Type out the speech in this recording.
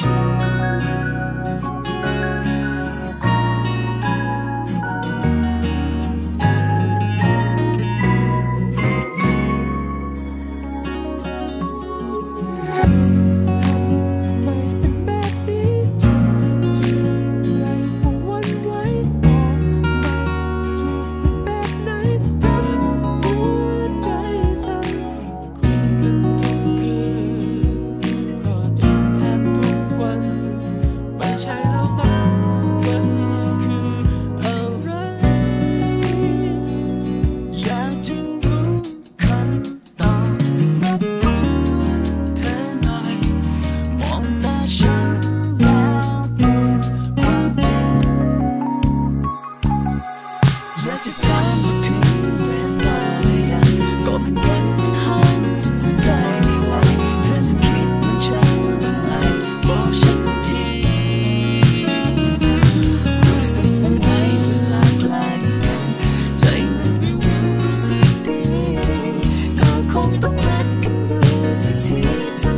Don't let the music take